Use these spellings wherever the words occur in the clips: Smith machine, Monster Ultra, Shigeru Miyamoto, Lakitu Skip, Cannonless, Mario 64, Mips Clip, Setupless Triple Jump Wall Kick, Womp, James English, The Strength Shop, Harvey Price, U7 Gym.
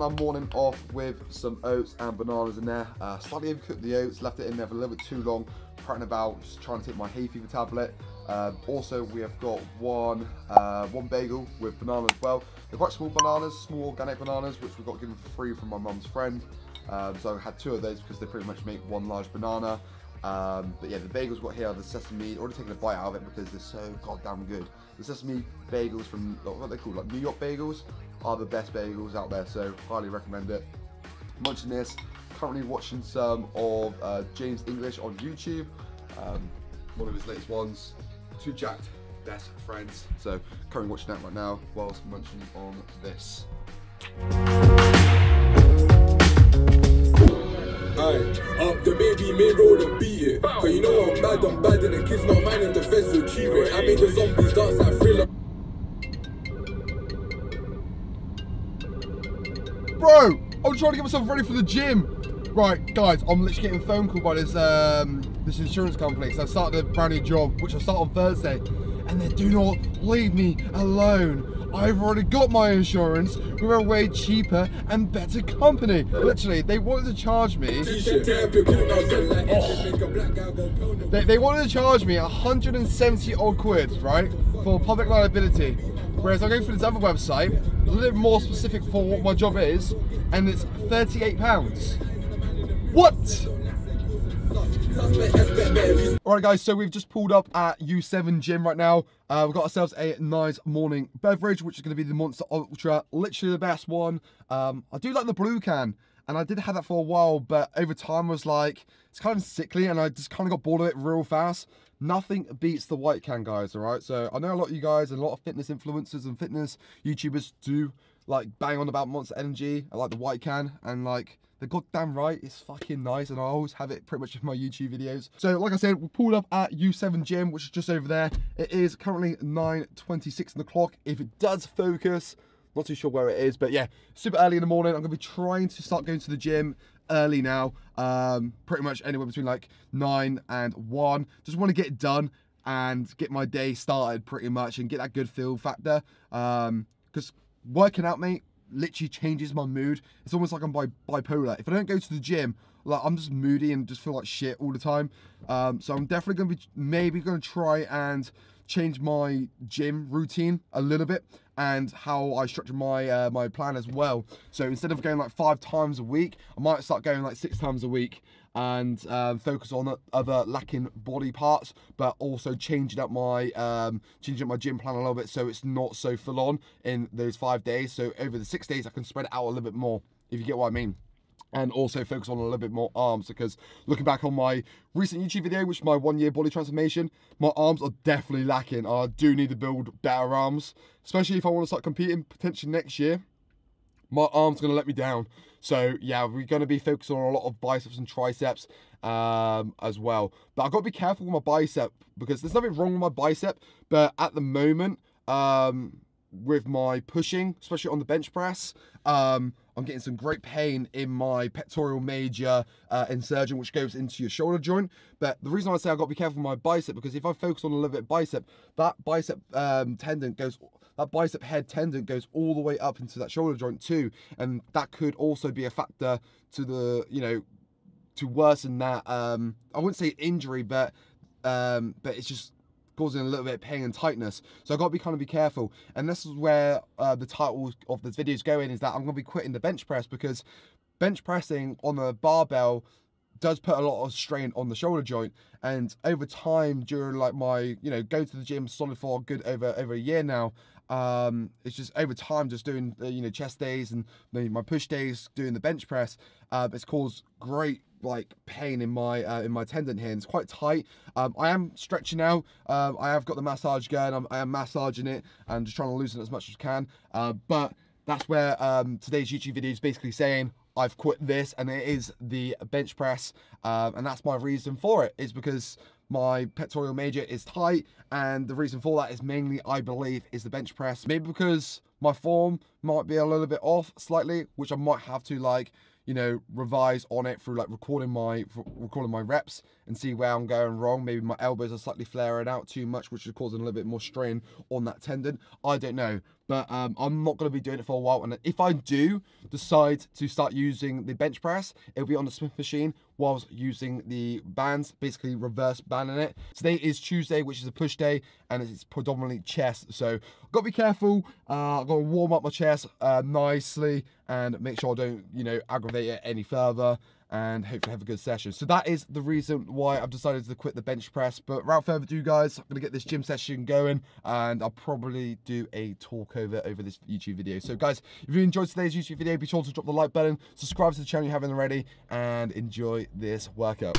my morning off with some oats and bananas in there. Slightly overcooked the oats, left it in there for a little bit too long, prattling about, just trying to take my hay fever tablet. Also, we have got one bagel with banana as well. They're quite small bananas, small organic bananas, which we got given for free from my mum's friend. So I had two of those because they pretty much make one large banana. But yeah, the bagels got here are the sesame, already taken a bite out of it because they're so goddamn good. The sesame bagels from, what are they called, like New York bagels, are the best bagels out there, so highly recommend it. Munching this, currently watching some of James English on YouTube, one of his latest ones, Two Jacked Best Friends, so currently watching that right now whilst munching on this. Up the baby main road and beat it. Cause you know I'm bad and the kids not mine and the feds will cheer it. I made the zombies dance like Thriller. Bro, I'm trying to get myself ready for the gym. Right guys, I'm literally getting a phone call by this insurance company because I started a brand new job, which I start on Thursday, and they do not leave me alone. I've already got my insurance with a way cheaper and better company. Literally, they wanted to charge me. They wanted to charge me 170 odd quid, right, for public liability. Whereas I go for this other website, a little bit more specific for what my job is, and it's £38. What? Alright guys, so we've just pulled up at U7 Gym right now. We've got ourselves a nice morning beverage, which is going to be the Monster Ultra, literally the best one. I do like the blue can, and I did have that for a while, but over time I was like, it's kind of sickly, and I just kind of got bored of it real fast. Nothing beats the white can, guys, alright? So I know a lot of you guys and a lot of fitness influencers and fitness YouTubers do like bang on about Monster Energy. I like the white can, and like, they're goddamn right, it's fucking nice, and I always have it pretty much in my YouTube videos. So like I said, we pulled up at U7 Gym, which is just over there. It is currently 9:26 on the clock. If it does focus, not too sure where it is, but yeah, super early in the morning. I'm gonna be trying to start going to the gym early now, pretty much anywhere between like 9 and 1. Just wanna get it done and get my day started pretty much and get that good feel factor. Because working out, mate, literally changes my mood. It's almost like I'm bipolar. If I don't go to the gym, like, I'm just moody and just feel like shit all the time. So I'm definitely gonna be gonna try and change my gym routine a little bit and how I structure my my plan as well. So instead of going like 5 times a week, I might start going like 6 times a week and focus on other lacking body parts, but also changing up my gym plan a little bit so it's not so full on in those 5 days. So over the 6 days, I can spread it out a little bit more, if you get what I mean. And also focus on a little bit more arms, because looking back on my recent YouTube video, which is my 1-year body transformation, my arms are definitely lacking. I do need to build better arms, especially if I want to start competing potentially next year. My arms are going to let me down. So yeah, we're going to be focusing on a lot of biceps and triceps as well. But I've got to be careful with my bicep, because there's nothing wrong with my bicep, but at the moment, with my pushing, especially on the bench press, I'm getting some great pain in my pectoral major insertion, which goes into your shoulder joint. But the reason I say I've got to be careful with my bicep, because if I focus on a little bit of bicep, that bicep tendon goes, that bicep head tendon goes all the way up into that shoulder joint too, and that could also be a factor to the, you know, to worsen that. I wouldn't say injury, but it's just causing a little bit of pain and tightness. So I've got to be be careful, and this is where the title of this video is going, is that I'm going to be quitting the bench press, because bench pressing on a barbell does put a lot of strain on the shoulder joint. And over time, during like my, you know, going to the gym solid for a good over a year now, it's just over time, just doing you know, chest days and maybe my push days, doing the bench press, it's caused great like pain in my tendon here, and it's quite tight. I am stretching out. I have got the massage going. I am massaging it and just trying to loosen it as much as I can. But that's where today's YouTube video is basically saying I've quit this, and it is the bench press, and that's my reason for it, is because my pectoral major is tight, and the reason for that is mainly, I believe, is the bench press. Maybe because my form might be a little bit off slightly, which I might have to, like, you know, revise on it through like recording my reps and see where I'm going wrong. Maybe my elbows are slightly flaring out too much, which is causing a little bit more strain on that tendon. I don't know, but I'm not going to be doing it for a while. And if I do decide to start using the bench press, it'll be on the Smith machine whilst using the bands, basically reverse banding it. Today is Tuesday, which is a push day, and it's predominantly chest. So I've got to be careful. I've got to warm up my chest nicely and make sure I don't, you know, aggravate it any further, and hopefully have a good session. So that is the reason why I've decided to quit the bench press. But without further ado, guys, I'm gonna get this gym session going, and I'll probably do a talk over this YouTube video. So guys, if you enjoyed today's YouTube video, be sure to drop the like button, subscribe to the channel if you haven't already, and enjoy this workout.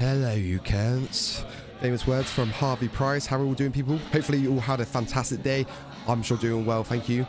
Hello, you cunts. Famous words from Harvey Price. How are we all doing, people? Hopefully you all had a fantastic day. I'm sure doing well, thank you.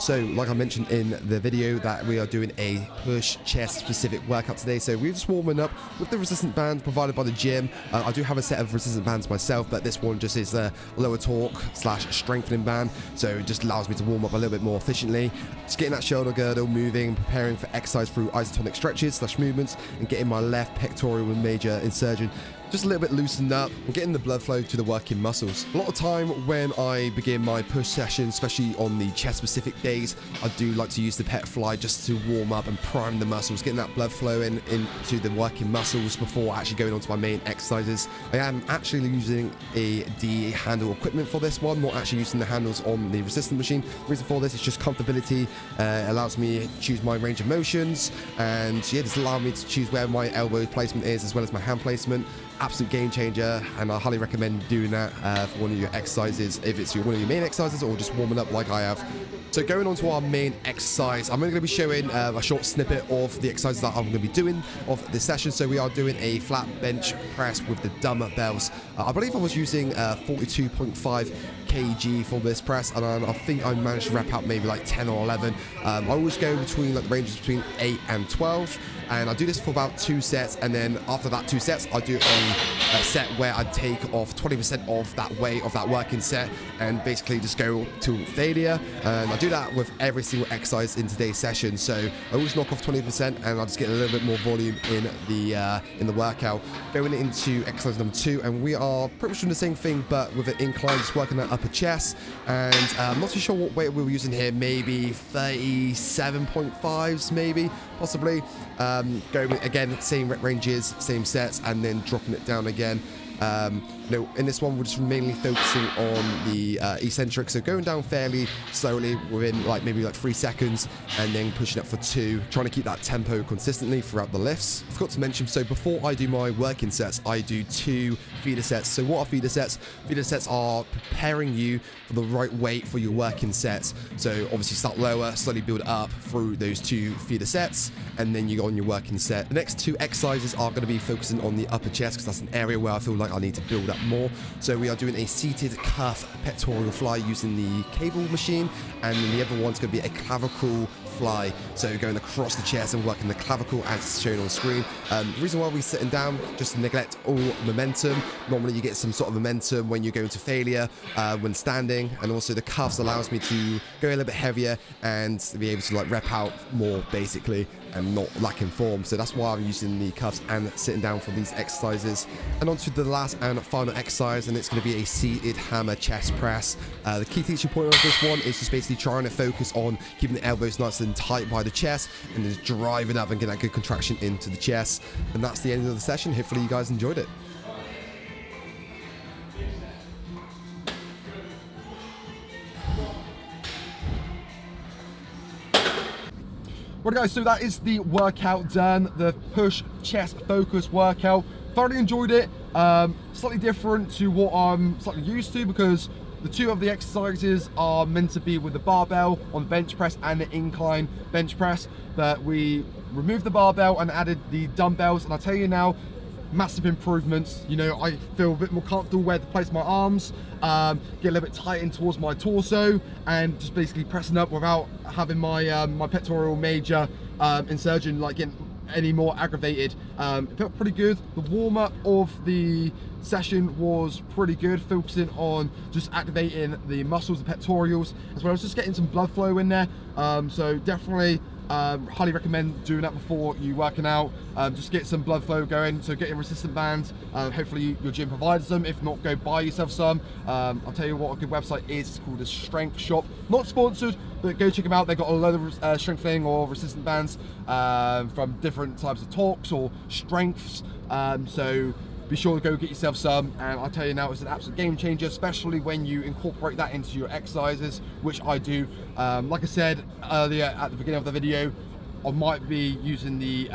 So like I mentioned in the video, that we are doing a push chest specific workout today. So we're just warming up with the resistance bands provided by the gym. I do have a set of resistance bands myself, but this one just is a lower torque / strengthening band. So it just allows me to warm up a little bit more efficiently. Just getting that shoulder girdle moving, preparing for exercise through isotonic stretches / movements, and getting my left pectoral major insertion just a little bit loosened up and getting the blood flow to the working muscles. A lot of time when I begin my push session, especially on the chest specific days, I do like to use the pec fly just to warm up and prime the muscles, getting that blood flow into the working muscles before actually going on to my main exercises. I am actually using a D-handle equipment for this one, not actually using the handles on the resistance machine. The reason for this is just comfortability. It allows me to choose my range of motions, and yeah, this allows me to choose where my elbow placement is as well as my hand placement. Absolute game changer, and I highly recommend doing that for one of your exercises, if it's one of your main exercises or just warming up like I have. So going on to our main exercise, I'm only going to be showing a short snippet of the exercises that I'm going to be doing of this session. So we are doing a flat bench press with the dumbbells. I believe I was using 42.5 kg for this press, and I think I managed to rep out maybe like 10 or 11. I always go between like ranges between 8 and 12, and I do this for about 2 sets, and then after that 2 sets I do a set where I take off 20% of that weight of that working set and basically just go to failure. And I do that with every single exercise in today's session. So I always knock off 20% and I just get a little bit more volume in the workout. Going into exercise number 2, and we are pretty much doing the same thing but with an incline, just working that upper chest. And I'm not too sure what weight we were using here, maybe 37.5s maybe, possibly. Going again, same rep ranges, same sets, and then dropping it down again. You know, in this one we're just mainly focusing on the eccentric, so going down fairly slowly within like maybe like 3 seconds, and then pushing up for 2, trying to keep that tempo consistently throughout the lifts. I forgot to mention, so before I do my working sets, I do 2 feeder sets. So what are feeder sets? Feeder sets are preparing you for the right weight for your working sets. So obviously start lower, slowly build up through those 2 feeder sets, and then you go on your working set. The next 2 exercises are going to be focusing on the upper chest, because that's an area where I feel like I need to build up more. So we are doing a seated cuff pectoral fly using the cable machine, and then the other one's going to be a clavicle fly, so going across the chest and working the clavicle as shown on screen. The reason why we're sitting down, just to neglect all momentum. Normally you get some sort of momentum when you go into failure when standing, and also the cuffs allows me to go a little bit heavier and be able to like rep out more basically, and not lacking form. So that's why I'm using the cuffs and sitting down for these exercises. And on to the last and final exercise, and it's going to be a seated hammer chest press. The key teaching point of this one is just basically trying to focus on keeping the elbows nice and tight by the chest, and just driving up and getting that good contraction into the chest. And that's the end of the session. Hopefully you guys enjoyed it. Right guys, so that is the workout done, the push chest focus workout. Thoroughly enjoyed it. Slightly different to what I'm slightly used to, because the 2 of the exercises are meant to be with the barbell on the bench press and the incline bench press, but we removed the barbell and added the dumbbells. And I'll tell you now, massive improvements. You know, I feel a bit more comfortable where to place my arms, get a little bit tight in towards my torso, and just basically pressing up without having my my pectoral major insertion like getting any more aggravated. It felt pretty good. The warm-up of the session was pretty good, focusing on just activating the muscles, the pectorals, as well as just getting some blood flow in there. So definitely Highly recommend doing that before you working out, just get some blood flow going. So get a resistant band, hopefully your gym provides them. If not, go buy yourself some. I'll tell you what a good website is, it's called The Strength Shop. Not sponsored, but go check them out. They've got a load of strengthening or resistant bands from different types of talks or strengths, so be sure to go get yourself some. And I'll tell you now, it's an absolute game changer, especially when you incorporate that into your exercises, which I do. Like I said earlier at the beginning of the video, I might be using the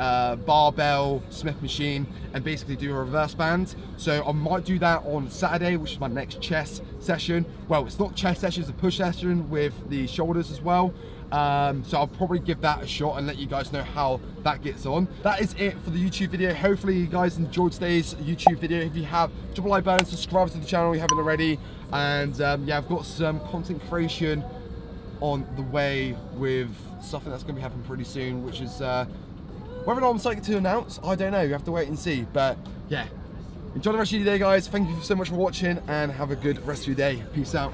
barbell Smith machine and basically do a reverse band. So I might do that on Saturday, which is my next chest session. Well, it's not chest session, it's a push session with the shoulders as well. So I'll probably give that a shot and let you guys know how that gets on. That is it for the YouTube video. Hopefully you guys enjoyed today's YouTube video. If you have, drop a like button, subscribe to the channel if you haven't already. And yeah, I've got some content creation on the way with something that's going to be happening pretty soon, which is whether or not I'm psyched to announce, I don't know, you have to wait and see. But yeah, enjoy the rest of your day guys, thank you so much for watching and have a good rest of your day. Peace out.